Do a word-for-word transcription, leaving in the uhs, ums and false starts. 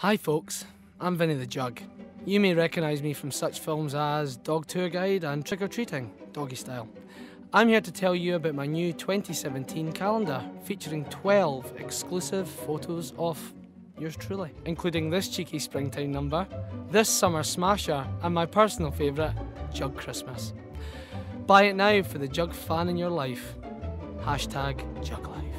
Hi folks, I'm Vinnie the Jug. You may recognise me from such films as Dog Tour Guide and Trick or Treating, doggy style. I'm here to tell you about my new twenty seventeen calendar featuring twelve exclusive photos of yours truly, including this cheeky springtime number, this summer smasher, and my personal favourite, Jug Christmas. Buy it now for the Jug fan in your life. Hashtag Jug Life.